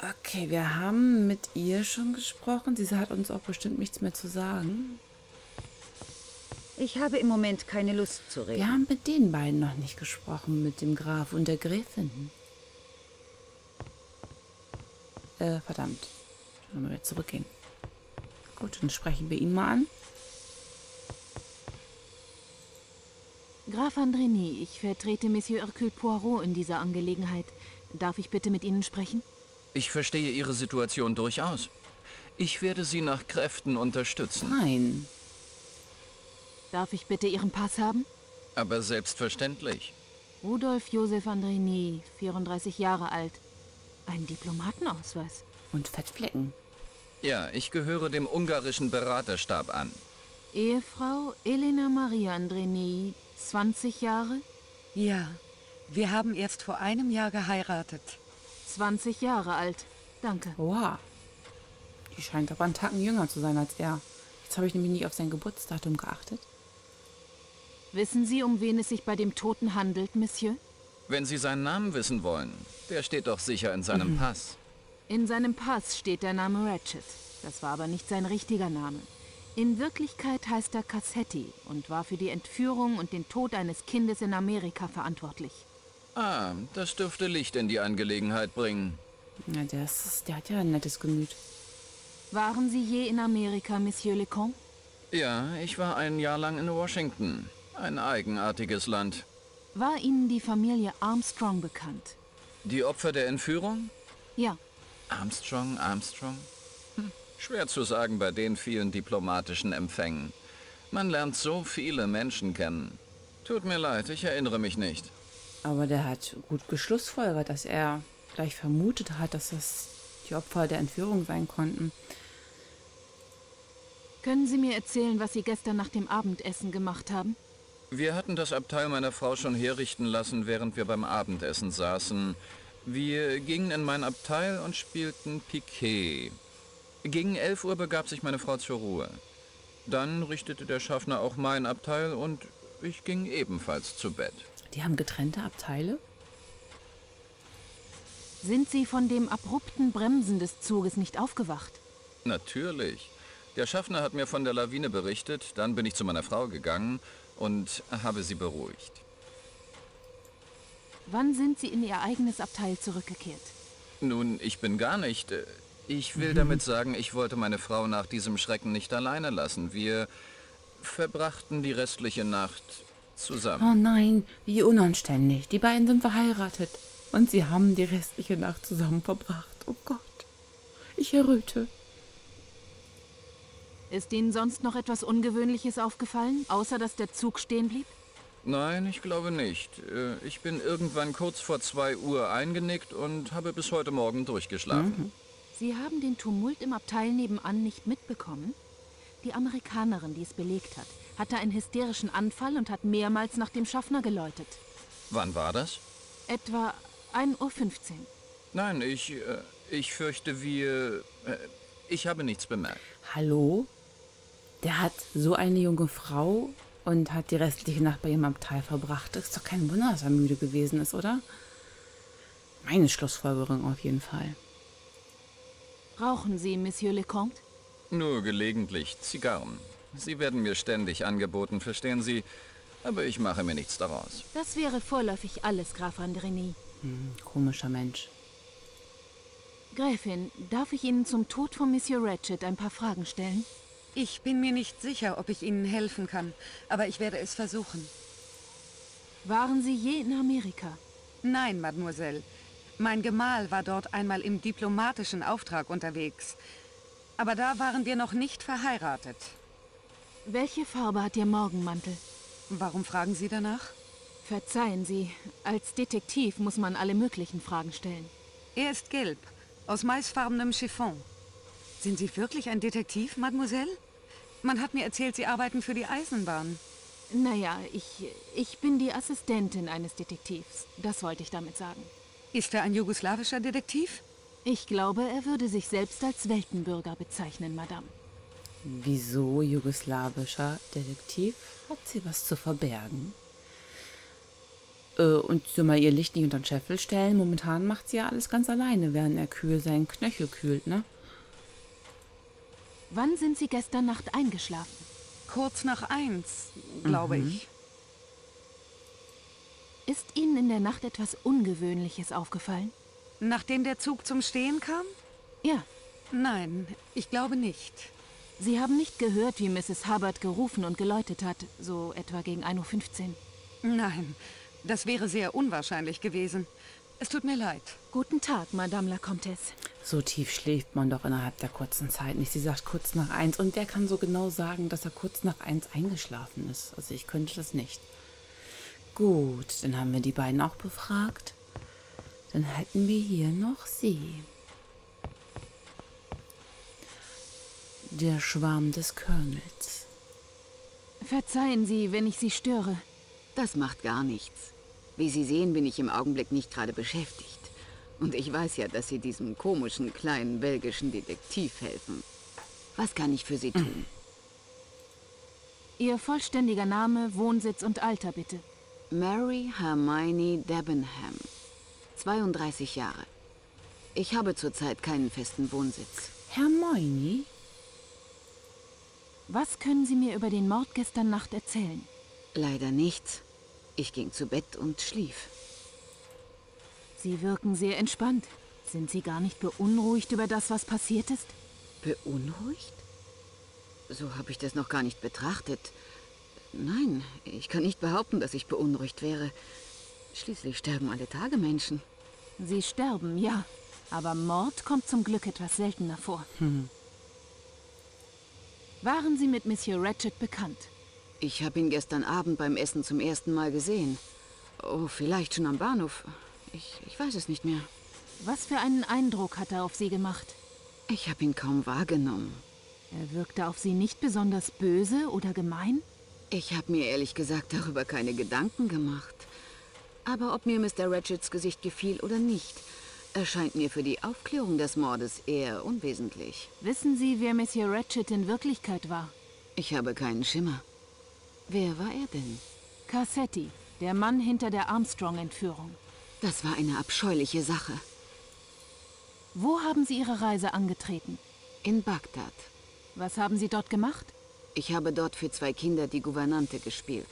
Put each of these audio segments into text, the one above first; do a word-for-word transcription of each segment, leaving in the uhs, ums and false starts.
Okay, wir haben mit ihr schon gesprochen. Sie hat uns auch bestimmt nichts mehr zu sagen. Ich habe im Moment keine Lust zu reden. Wir haben mit den beiden noch nicht gesprochen, mit dem Graf und der Gräfin. Äh, verdammt. Dann müssen wir zurückgehen. Gut, dann sprechen wir ihn mal an. Graf Andrenyi, ich vertrete Monsieur Hercule Poirot in dieser Angelegenheit. Darf ich bitte mit Ihnen sprechen? Ich verstehe Ihre Situation durchaus. Ich werde Sie nach Kräften unterstützen. Nein. Darf ich bitte Ihren Pass haben? Aber selbstverständlich. Rudolph Josef Andrenyi, vierunddreißig Jahre alt. Ein Diplomatenausweis. Und Fettflecken. Ja, ich gehöre dem ungarischen Beraterstab an. Ehefrau Elena Maria Andrenyi, zwanzig Jahre? Ja, wir haben erst vor einem Jahr geheiratet. zwanzig Jahre alt. Danke. Wow. Die scheint aber einen Tacken jünger zu sein als er. Jetzt habe ich nämlich nicht auf sein Geburtsdatum geachtet. Wissen Sie, um wen es sich bei dem Toten handelt, Monsieur? Wenn Sie seinen Namen wissen wollen, der steht doch sicher in seinem mhm. Pass. In seinem Pass steht der Name Ratchett. Das war aber nicht sein richtiger Name. In Wirklichkeit heißt er Cassetti und war für die Entführung und den Tod eines Kindes in Amerika verantwortlich. Ah, das dürfte Licht in die Angelegenheit bringen. Na, das ist, der hat ja ein nettes Gemüt. Waren Sie je in Amerika, Monsieur Lecomte? Ja, ich war ein Jahr lang in Washington. Ein eigenartiges Land. War Ihnen die Familie Armstrong bekannt? Die Opfer der Entführung? Ja. Armstrong, Armstrong? Hm. Schwer zu sagen bei den vielen diplomatischen Empfängen. Man lernt so viele Menschen kennen. Tut mir leid, ich erinnere mich nicht. Aber der hat gut geschlussfolgert, dass er gleich vermutet hat, dass das die Opfer der Entführung sein konnten. Können Sie mir erzählen, was Sie gestern nach dem Abendessen gemacht haben? Wir hatten das Abteil meiner Frau schon herrichten lassen, während wir beim Abendessen saßen. Wir gingen in mein Abteil und spielten Piquet. Gegen elf Uhr begab sich meine Frau zur Ruhe. Dann richtete der Schaffner auch mein Abteil und ich ging ebenfalls zu Bett. Die haben getrennte Abteile? Sind Sie von dem abrupten Bremsen des Zuges nicht aufgewacht? Natürlich. Der Schaffner hat mir von der Lawine berichtet, dann bin ich zu meiner Frau gegangen und habe sie beruhigt. Wann sind Sie in Ihr eigenes Abteil zurückgekehrt? Nun, ich bin gar nicht. Ich will mhm. damit sagen, ich wollte meine Frau nach diesem Schrecken nicht alleine lassen. Wir verbrachten die restliche Nacht zusammen. Oh nein, wie unanständig. Die beiden sind verheiratet. Und sie haben die restliche Nacht zusammen verbracht. Oh Gott, ich erröte. Ist Ihnen sonst noch etwas Ungewöhnliches aufgefallen, außer dass der Zug stehen blieb? Nein, ich glaube nicht. Ich bin irgendwann kurz vor zwei Uhr eingenickt und habe bis heute Morgen durchgeschlafen. Mhm. Sie haben den Tumult im Abteil nebenan nicht mitbekommen? Die Amerikanerin, die es belegt hat, hatte einen hysterischen Anfall und hat mehrmals nach dem Schaffner geläutet. Wann war das? Etwa ein Uhr fünfzehn. Nein, ich, äh, ich fürchte, wir... Äh, ich habe nichts bemerkt. Hallo? Der hat so eine junge Frau und hat die restliche Nacht bei ihrem Abteil verbracht. Ist doch kein Wunder, dass er müde gewesen ist, oder? Meine Schlussfolgerung auf jeden Fall. Rauchen Sie, Monsieur Lecomte? Nur gelegentlich Zigarren. Sie werden mir ständig angeboten, verstehen Sie? Aber ich mache mir nichts daraus. Das wäre vorläufig alles, Graf Andrenyi. Hm, komischer Mensch. Gräfin, darf ich Ihnen zum Tod von Monsieur Ratchett ein paar Fragen stellen? Ich bin mir nicht sicher, ob ich Ihnen helfen kann, aber ich werde es versuchen. Waren Sie je in Amerika? Nein, Mademoiselle. Mein Gemahl war dort einmal im diplomatischen Auftrag unterwegs. Aber da waren wir noch nicht verheiratet. Welche Farbe hat Ihr Morgenmantel? Warum fragen Sie danach? Verzeihen Sie, als Detektiv muss man alle möglichen Fragen stellen. Er ist gelb, aus maisfarbenem Chiffon. Sind Sie wirklich ein Detektiv, Mademoiselle? Man hat mir erzählt, Sie arbeiten für die Eisenbahn. Naja, ich, ich bin die Assistentin eines Detektivs. Das wollte ich damit sagen. Ist er ein jugoslawischer Detektiv? Ich glaube, er würde sich selbst als Weltenbürger bezeichnen, Madame. Wieso jugoslawischer Detektiv? Hat sie was zu verbergen? Äh, und so mal ihr Licht nicht unter den Scheffel stellen. Momentan macht sie ja alles ganz alleine, während Hercule seinen Knöchel kühlt, ne? Wann sind Sie gestern Nacht eingeschlafen? Kurz nach eins, glaube mhm. ich. Ist Ihnen in der Nacht etwas Ungewöhnliches aufgefallen? Nachdem der Zug zum Stehen kam? Ja. Nein, ich glaube nicht. Sie haben nicht gehört, wie Misses Hubbard gerufen und geläutet hat, so etwa gegen ein Uhr fünfzehn. Nein, das wäre sehr unwahrscheinlich gewesen. Es tut mir leid. Guten Tag, Madame la Comtesse. So tief schläft man doch innerhalb der kurzen Zeit nicht. Sie sagt kurz nach eins und der kann so genau sagen, dass er kurz nach eins eingeschlafen ist. Also ich könnte das nicht. Gut, dann haben wir die beiden auch befragt. Dann hätten wir hier noch sie. Der Schwarm des Colonels. Verzeihen Sie, wenn ich Sie störe. Das macht gar nichts. Wie Sie sehen, bin ich im Augenblick nicht gerade beschäftigt. Und ich weiß ja, dass Sie diesem komischen, kleinen, belgischen Detektiv helfen. Was kann ich für Sie tun? Ihr vollständiger Name, Wohnsitz und Alter, bitte. Mary Hermione Debenham. zweiunddreißig Jahre. Ich habe zurzeit keinen festen Wohnsitz. Hermione? Was können Sie mir über den Mord gestern Nacht erzählen? Leider nichts. Ich ging zu Bett und schlief. Sie wirken sehr entspannt. Sind Sie gar nicht beunruhigt über das, was passiert ist? Beunruhigt? So habe ich das noch gar nicht betrachtet. Nein, ich kann nicht behaupten, dass ich beunruhigt wäre. Schließlich sterben alle Tage Menschen. Sie sterben, ja. Aber Mord kommt zum Glück etwas seltener vor. Hm. Waren Sie mit Monsieur Ratchett bekannt? Ich habe ihn gestern Abend beim Essen zum ersten Mal gesehen. Oh, vielleicht schon am Bahnhof. Ich, ich weiß es nicht mehr. Was für einen Eindruck hat er auf Sie gemacht? Ich habe ihn kaum wahrgenommen. Er wirkte auf Sie nicht besonders böse oder gemein? Ich habe mir ehrlich gesagt darüber keine Gedanken gemacht. Aber ob mir Mister Ratchets Gesicht gefiel oder nicht, erscheint mir für die Aufklärung des Mordes eher unwesentlich. Wissen Sie, wer Monsieur Ratchett in Wirklichkeit war? Ich habe keinen Schimmer. Wer war er denn? Cassetti, der Mann hinter der Armstrong-Entführung. Das war eine abscheuliche Sache. Wo haben Sie Ihre Reise angetreten? In Bagdad. Was haben Sie dort gemacht? Ich habe dort für zwei Kinder die Gouvernante gespielt.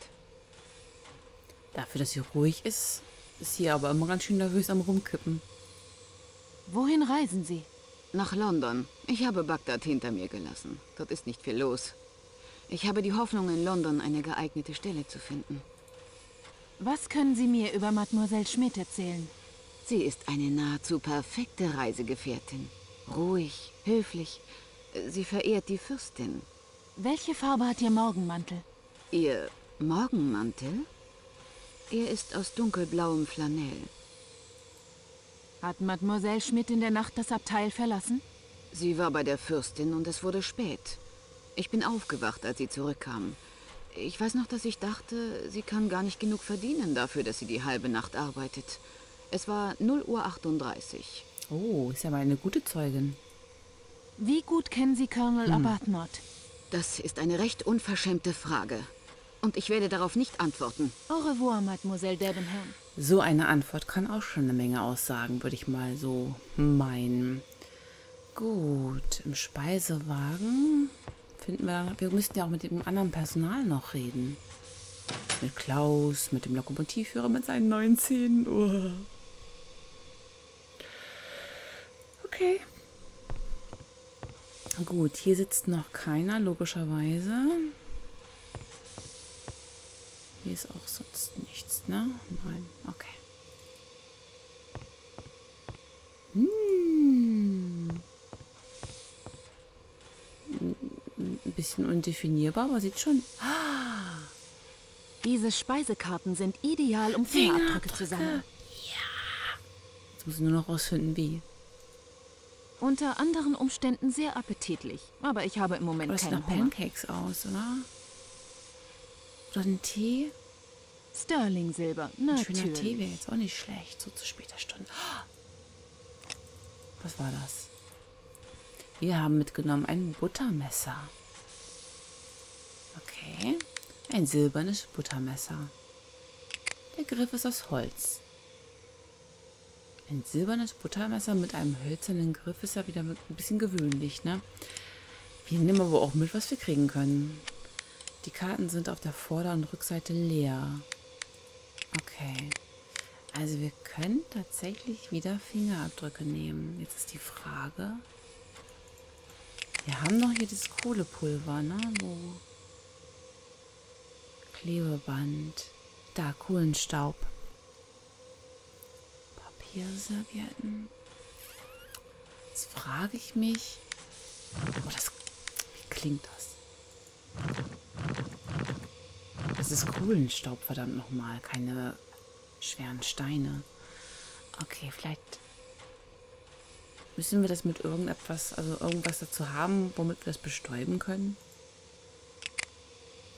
Dafür, dass sie ruhig ist, ist sie aber immer ganz schön nervös am Rumkippen. Wohin reisen Sie? Nach London. Ich habe Bagdad hinter mir gelassen. Dort ist nicht viel los. Ich habe die Hoffnung, in London eine geeignete Stelle zu finden. Was können Sie mir über Mademoiselle Schmidt erzählen? Sie ist eine nahezu perfekte Reisegefährtin. Ruhig, höflich. Sie verehrt die Fürstin. Welche Farbe hat Ihr Morgenmantel? Ihr Morgenmantel? Er ist aus dunkelblauem Flanell. Hat Mademoiselle Schmidt in der Nacht das Abteil verlassen? Sie war bei der Fürstin und es wurde spät. Ich bin aufgewacht, als sie zurückkam. Ich weiß noch, dass ich dachte, sie kann gar nicht genug verdienen dafür, dass sie die halbe Nacht arbeitet. Es war null Uhr achtunddreißig. Oh, ist ja mal eine gute Zeugin. Wie gut kennen Sie Colonel hm. Arbuthnot? Das ist eine recht unverschämte Frage. Und ich werde darauf nicht antworten. Au revoir, Mademoiselle Debenham. So eine Antwort kann auch schon eine Menge aussagen, würde ich mal so meinen. Gut, im Speisewagen finden wir... Wir müssten ja auch mit dem anderen Personal noch reden. Mit Klaus, mit dem Lokomotivführer, mit seinen neunzehn Uhr. Okay. Gut, hier sitzt noch keiner, logischerweise. Hier ist auch sonst nichts, ne? Nein, okay. Hm. Ein bisschen undefinierbar, aber sieht schon... Ah. Diese Speisekarten sind ideal, um Fingerabdrücke zu sammeln. Ja. Jetzt muss ich nur noch rausfinden, wie. Unter anderen Umständen sehr appetitlich, aber ich habe im Moment keinen Hunger. Das sieht nach Pancakes aus, oder? Ein Tee? Sterling-Silber, natürlich. Ein schöner Tee wäre jetzt auch nicht schlecht, so zu später Stunde. Was war das? Wir haben mitgenommen ein Buttermesser. Okay. Ein silbernes Buttermesser. Der Griff ist aus Holz. Ein silbernes Buttermesser mit einem hölzernen Griff ist ja wieder ein bisschen gewöhnlich, ne? Wir nehmen aber auch mit, was wir kriegen können. Die Karten sind auf der Vorder- und Rückseite leer. Okay. Also wir können tatsächlich wieder Fingerabdrücke nehmen. Jetzt ist die Frage... Wir haben noch hier dieses Kohlepulver, ne? Wo Klebeband. Da, Kohlenstaub. Papierservietten. Jetzt frage ich mich... Oh, das... Wie klingt das? Das ist Kohlenstaub, verdammt nochmal. Keine schweren Steine. Okay, vielleicht... Müssen wir das mit irgendetwas, also irgendwas dazu haben, womit wir das bestäuben können?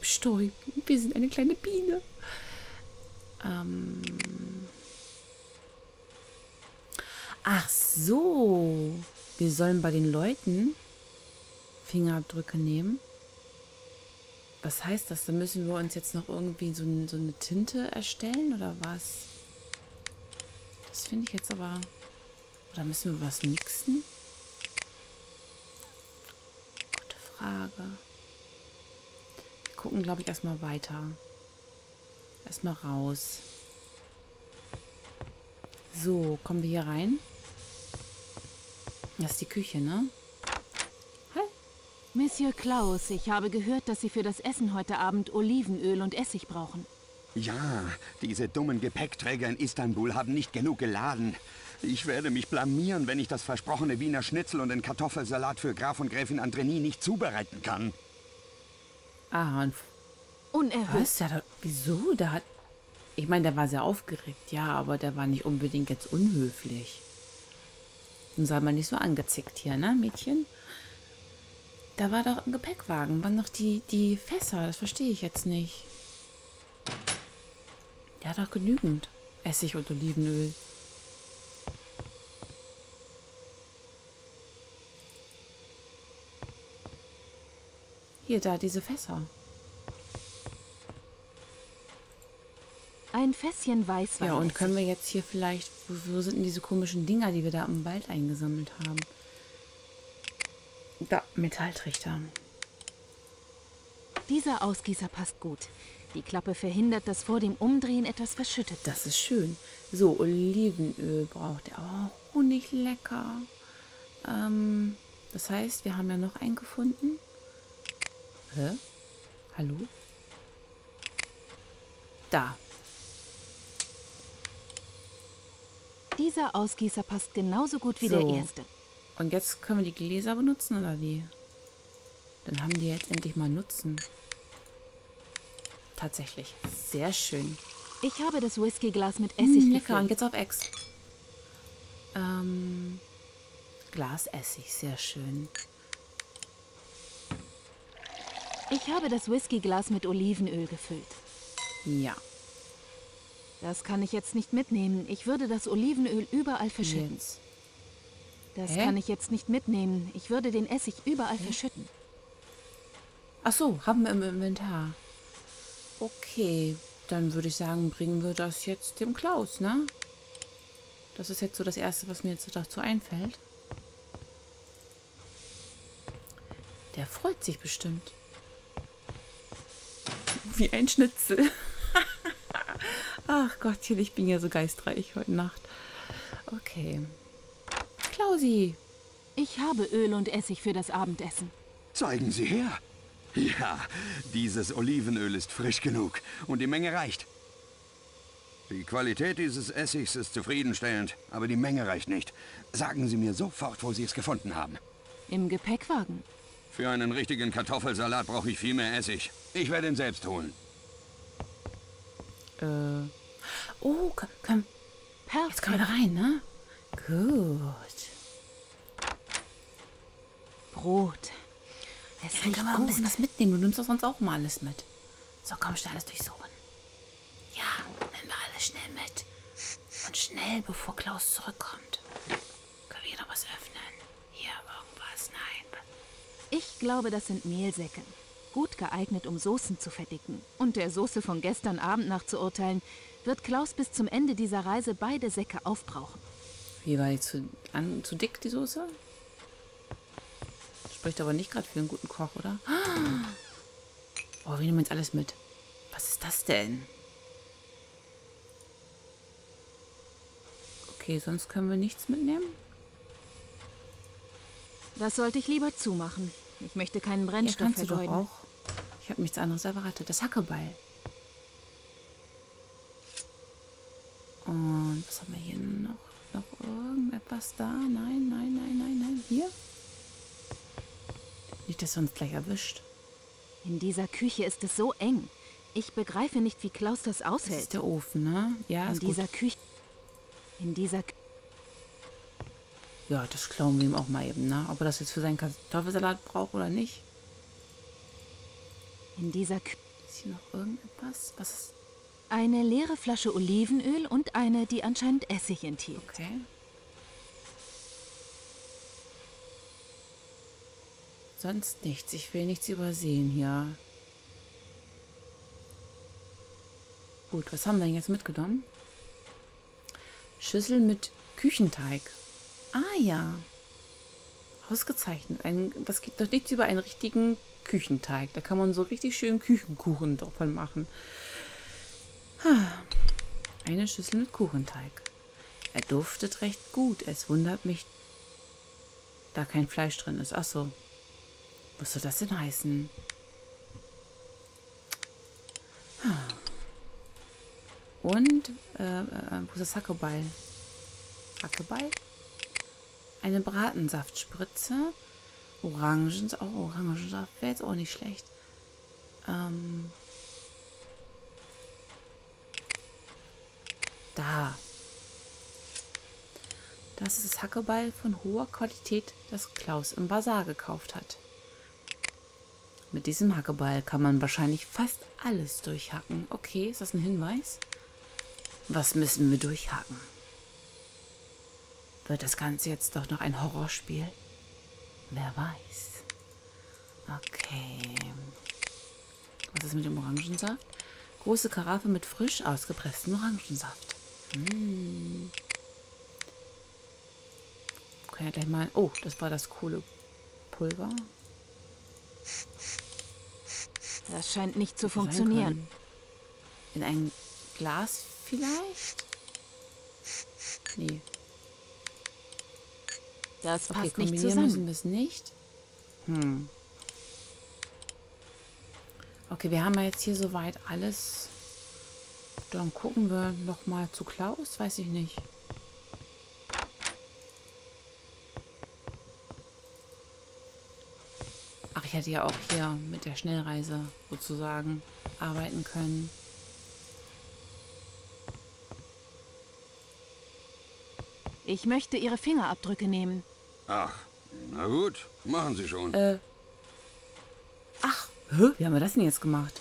Bestäuben? Wir sind eine kleine Biene. Ähm Ach so. Wir sollen bei den Leuten Fingerabdrücke nehmen. Was heißt das? Dann müssen wir uns jetzt noch irgendwie so, so eine Tinte erstellen oder was? Das finde ich jetzt aber... Oder müssen wir was mixen? Gute Frage. Wir gucken, glaube ich, erstmal weiter. Erstmal raus. So, kommen wir hier rein. Das ist die Küche, ne? Hi. Monsieur Klaus, ich habe gehört, dass Sie für das Essen heute Abend Olivenöl und Essig brauchen. Ja, diese dummen Gepäckträger in Istanbul haben nicht genug geladen. Ich werde mich blamieren, wenn ich das versprochene Wiener Schnitzel und den Kartoffelsalat für Graf und Gräfin Andrenyi nicht zubereiten kann. Ah, und... Unerhört. Was? Der, wieso? Der hat... Ich meine, der war sehr aufgeregt, ja, aber der war nicht unbedingt jetzt unhöflich. Nun sei mal nicht so angezickt hier, ne, Mädchen? Da war doch ein Gepäckwagen, waren doch die, die Fässer, das verstehe ich jetzt nicht. Der hat doch genügend Essig und Olivenöl. Hier, da, diese Fässer. Ein Fässchen Weißwein. Ja, und können wir jetzt hier vielleicht... Wo, wo sind denn diese komischen Dinger, die wir da im Wald eingesammelt haben? Da, Metalltrichter. Dieser Ausgießer passt gut. Die Klappe verhindert, dass vor dem Umdrehen etwas verschüttet. Das ist schön. So, Olivenöl braucht er. Oh, Honig lecker. Ähm, das heißt, wir haben ja noch einen gefunden. Hä? Hallo? Da. Dieser Ausgießer passt genauso gut wie so. Der erste. Und jetzt können wir die Gläser benutzen, oder wie? Dann haben die jetzt endlich mal Nutzen. Tatsächlich. Sehr schön. Ich habe das Whiskyglas mit Essig hm, lecker. Gefüllt. Und jetzt auf Ex. Ähm, Glas Essig. Sehr schön. Ich habe das Whiskyglas mit Olivenöl gefüllt. Ja. Das kann ich jetzt nicht mitnehmen. Ich würde das Olivenöl überall verschütten. Jetzt. Das Hä? kann ich jetzt nicht mitnehmen. Ich würde den Essig überall Hä? verschütten. Ach so, haben wir im Inventar. Okay, dann würde ich sagen, bringen wir das jetzt dem Klaus, ne? Das ist jetzt so das Erste, was mir jetzt dazu einfällt. Der freut sich bestimmt. Wie ein Schnitzel. Ach Gottchen, ich bin ja so geistreich heute Nacht. Okay. Klausi. Ich habe Öl und Essig für das Abendessen. Zeigen Sie her. Ja, dieses Olivenöl ist frisch genug und die Menge reicht. Die Qualität dieses Essigs ist zufriedenstellend, aber die Menge reicht nicht. Sagen Sie mir sofort, wo Sie es gefunden haben. Im Gepäckwagen. Für einen richtigen Kartoffelsalat brauche ich viel mehr Essig. Ich werde ihn selbst holen. Äh. Oh, komm, komm. Perfekt. Jetzt kommen wir da rein, ne? Gut. Brot. Jetzt ja, kann man auch ein bisschen was mitnehmen. Du nimmst doch sonst auch mal alles mit. So, komm, schnell alles durchsuchen. Ja, nehmen wir alles schnell mit. Und schnell, bevor Klaus zurückkommt. Können wir hier noch was öffnen? Hier, irgendwas? Nein. Ich glaube, das sind Mehlsäcke. Gut geeignet, um Soßen zu verdicken. Und der Soße von gestern Abend nachzuurteilen, wird Klaus bis zum Ende dieser Reise beide Säcke aufbrauchen. Wie war die zu, an, zu dick, die Soße? Spricht aber nicht gerade für einen guten Koch, oder? Oh, wir nehmen jetzt alles mit. Was ist das denn? Okay, sonst können wir nichts mitnehmen. Das sollte ich lieber zumachen. Ich möchte keinen Brennstoff vergeuden. Ja, ich habe nichts anderes erwartet. Das Hackeball. Und was haben wir hier noch? Noch irgendetwas da? Nein, nein, nein, nein, nein. Hier? Nicht, dass er uns gleich erwischt. In dieser Küche ist es so eng. Ich begreife nicht, wie Klaus das aushält. Das ist der Ofen, ne? Ja, in ist dieser gut. Küche. In dieser Küche. Ja, das klauen wir ihm auch mal eben, ne? Ob er das jetzt für seinen Kartoffelsalat braucht oder nicht. In dieser Küche. Ist hier noch irgendetwas? Was ist? Eine leere Flasche Olivenöl und eine, die anscheinend Essig enthielt. Okay. Sonst nichts. Ich will nichts übersehen hier. Gut, was haben wir denn jetzt mitgenommen? Schüssel mit Küchenteig. Ah ja. Ausgezeichnet. Ein, das geht doch nichts über einen richtigen Küchenteig. Da kann man so richtig schön Küchenkuchen davon machen. Eine Schüssel mit Kuchenteig. Er duftet recht gut. Es wundert mich, da kein Fleisch drin ist. Achso. Was soll das denn heißen? Und äh, äh, wo ist das Hackeball? Hackeball? Eine Bratensaftspritze. Orangensaft. Oh, Orangensaft wäre jetzt auch nicht schlecht. Ähm. Da. Das ist das Hackeball von hoher Qualität, das Klaus im Bazar gekauft hat. Mit diesem Hackeball kann man wahrscheinlich fast alles durchhacken. Okay, ist das ein Hinweis? Was müssen wir durchhacken? Wird das Ganze jetzt doch noch ein Horrorspiel? Wer weiß. Okay. Was ist mit dem Orangensaft? Große Karaffe mit frisch ausgepresstem Orangensaft. Hm. Können wir gleich mal... Oh, das war das Kohlepulver. Das scheint nicht zu funktionieren. In ein Glas vielleicht? Nee. Das passt okay, nicht zusammen. Müssen wir es nicht. Hm. Okay, wir haben ja jetzt hier soweit alles. Dann gucken wir nochmal zu Klaus. Weiß ich nicht. Ach, ich hätte ja auch hier mit der Schnellreise sozusagen arbeiten können. Ich möchte Ihre Fingerabdrücke nehmen. Ach, na gut, machen Sie schon. Äh. Ach, hä? Wie haben wir das denn jetzt gemacht?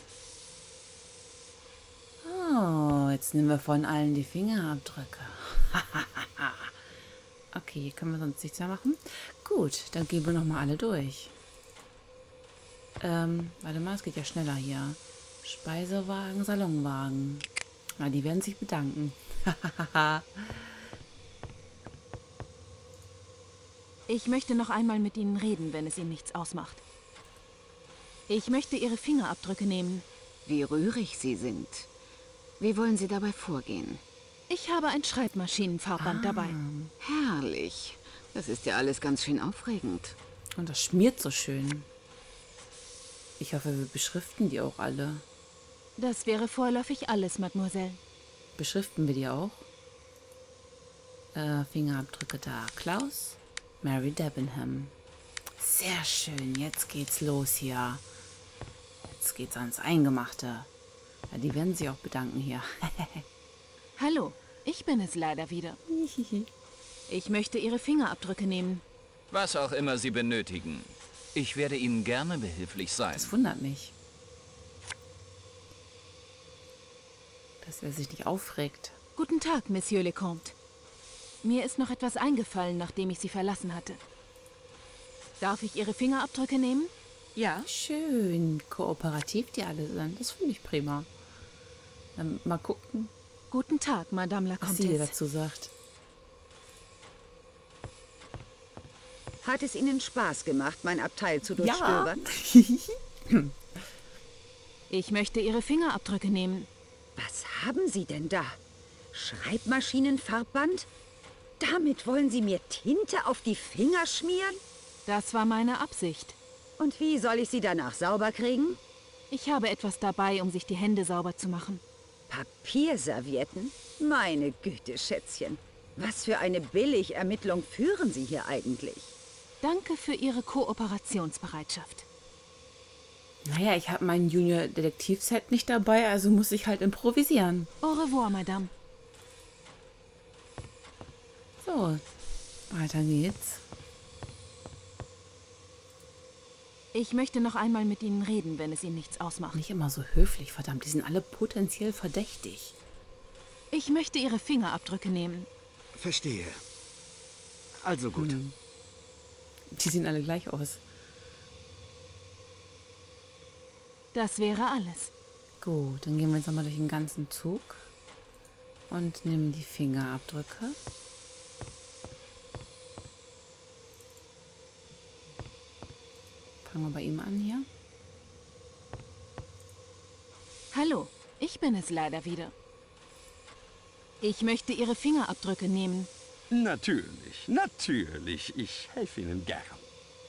Oh, jetzt nehmen wir von allen die Fingerabdrücke. Okay, hier können wir sonst nichts mehr machen. Gut, dann gehen wir nochmal alle durch. Ähm, warte mal, es geht ja schneller hier. Speisewagen, Salonwagen. Na, die werden sich bedanken. Hahaha. Ich möchte noch einmal mit Ihnen reden, wenn es Ihnen nichts ausmacht. Ich möchte Ihre Fingerabdrücke nehmen. Wie rührig Sie sind. Wie wollen Sie dabei vorgehen? Ich habe ein Schreibmaschinenfarbband ah, dabei. Herrlich. Das ist ja alles ganz schön aufregend. Und das schmiert so schön. Ich hoffe, wir beschriften die auch alle. Das wäre vorläufig alles, Mademoiselle. Beschriften wir die auch? Äh, Fingerabdrücke da. Klaus? Mary Debenham. Sehr schön, jetzt geht's los hier. Jetzt geht's ans Eingemachte. Ja, die werden sich auch bedanken hier. Hallo, ich bin es leider wieder. Ich möchte Ihre Fingerabdrücke nehmen. Was auch immer Sie benötigen. Ich werde Ihnen gerne behilflich sein. Das wundert mich. Dass er sich nicht aufregt. Guten Tag, Monsieur Lecomte. Mir ist noch etwas eingefallen, nachdem ich Sie verlassen hatte. Darf ich Ihre Fingerabdrücke nehmen? Ja. Schön. Kooperativ, die alle sind. Das finde ich prima. Dann mal gucken, Guten Tag, Madame la Comtesse. Was sie dazu sagt. Hat es Ihnen Spaß gemacht, mein Abteil zu durchstöbern? Ja. Ich möchte Ihre Fingerabdrücke nehmen. Was haben Sie denn da? Schreibmaschinenfarbband? Damit wollen Sie mir Tinte auf die Finger schmieren? Das war meine Absicht. Und wie soll ich sie danach sauber kriegen? Ich habe etwas dabei, um sich die Hände sauber zu machen. Papierservietten? Meine Güte, Schätzchen. Was für eine Billigermittlung führen Sie hier eigentlich? Danke für Ihre Kooperationsbereitschaft. Naja, ich habe mein Junior-Detektiv-Set nicht dabei, also muss ich halt improvisieren. Au revoir, Madame. So, weiter geht's. Ich möchte noch einmal mit Ihnen reden, wenn es Ihnen nichts ausmacht. Nicht immer so höflich, verdammt. Die sind alle potenziell verdächtig. Ich möchte Ihre Fingerabdrücke nehmen. Verstehe. Also gut. Hm. Die sehen alle gleich aus. Das wäre alles. Gut, dann gehen wir jetzt nochmal durch den ganzen Zug und nehmen die Fingerabdrücke. Fangen wir bei ihm an hier. Hallo, ich bin es leider wieder. Ich möchte Ihre Fingerabdrücke nehmen. Natürlich, natürlich. Ich helfe Ihnen gern.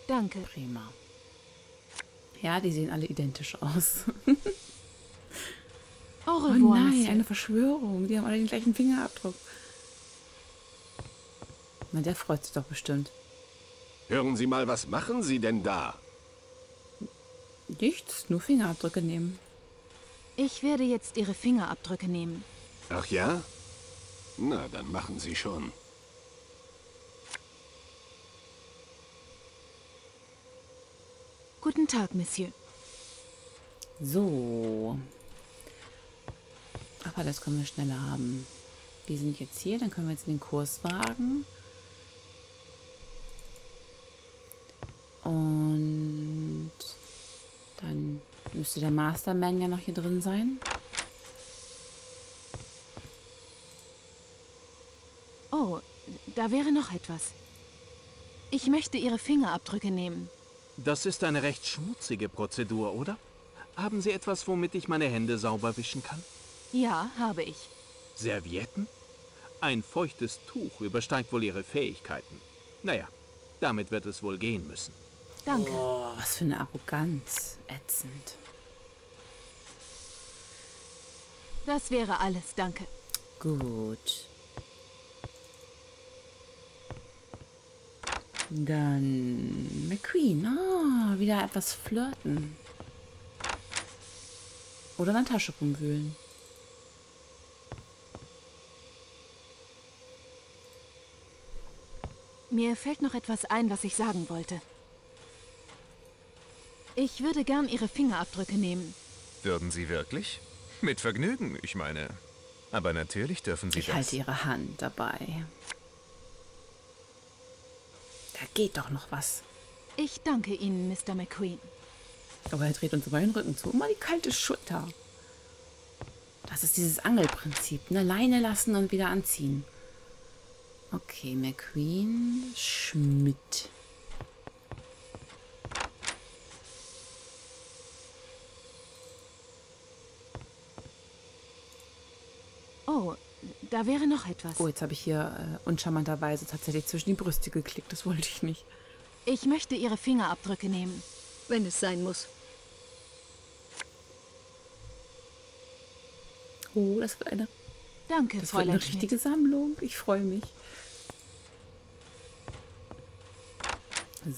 Danke. Prima. Ja, die sehen alle identisch aus. Oh nein, eine Verschwörung. Die haben alle den gleichen Fingerabdruck. Na, der freut sich doch bestimmt. Hören Sie mal, was machen Sie denn da? Nichts, nur Fingerabdrücke nehmen. Ich werde jetzt Ihre Fingerabdrücke nehmen. Ach ja? Na, dann machen Sie schon. Guten Tag, Monsieur. So. Aber das können wir schneller haben. Die sind jetzt hier, dann können wir jetzt den Kurs wagen. Und dann müsste der Masterman ja noch hier drin sein. Oh, da wäre noch etwas. Ich möchte Ihre Fingerabdrücke nehmen. Das ist eine recht schmutzige Prozedur, oder? Haben Sie etwas, womit ich meine Hände sauber wischen kann? Ja, habe ich. Servietten? Ein feuchtes Tuch übersteigt wohl Ihre Fähigkeiten. Naja, damit wird es wohl gehen müssen. Danke. Oh, was für eine Arroganz. Ätzend. Das wäre alles, danke. Gut. Dann McQueen. Ah, wieder etwas flirten. Oder in der Tasche rumwühlen. Mir fällt noch etwas ein, was ich sagen wollte. Ich würde gern Ihre Fingerabdrücke nehmen. Würden Sie wirklich? Mit Vergnügen, ich meine. Aber natürlich dürfen Sie das. Ich halte Ihre Hand dabei. Da geht doch noch was. Ich danke Ihnen, Mister McQueen. Aber er dreht uns über den Rücken zu. Immer die kalte Schulter. Das ist dieses Angelprinzip. Ne? Leine lassen und wieder anziehen. Okay, McQueen, Schmidt. Oh, da wäre noch etwas. Oh, jetzt habe ich hier äh, uncharmanterweise tatsächlich zwischen die Brüste geklickt. Das wollte ich nicht. Ich möchte Ihre Fingerabdrücke nehmen, wenn es sein muss. Oh, das wird eine... Danke, das Fräulein. Das eine richtige Sammlung. Ich freue mich.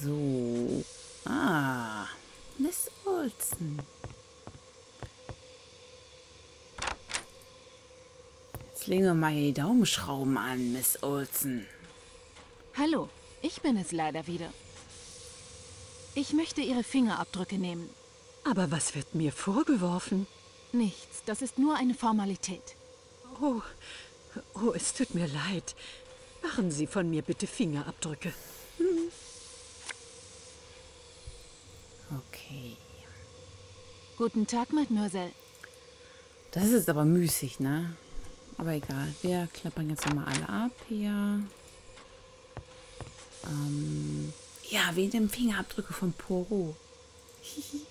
So. Ah, Miss Olsen. Jetzt legen wir mal die Daumenschrauben an, Miss Olsen. Hallo, ich bin es leider wieder. Ich möchte Ihre Fingerabdrücke nehmen. Aber was wird mir vorgeworfen? Nichts, das ist nur eine Formalität. Oh, oh, es tut mir leid. Machen Sie von mir bitte Fingerabdrücke. Hm. Okay. Guten Tag, Mademoiselle. Das ist aber müßig, ne? Aber egal, wir klappern jetzt nochmal alle ab hier. Ähm, ja, wegen dem Fingerabdrücke von Poirot. Hihi.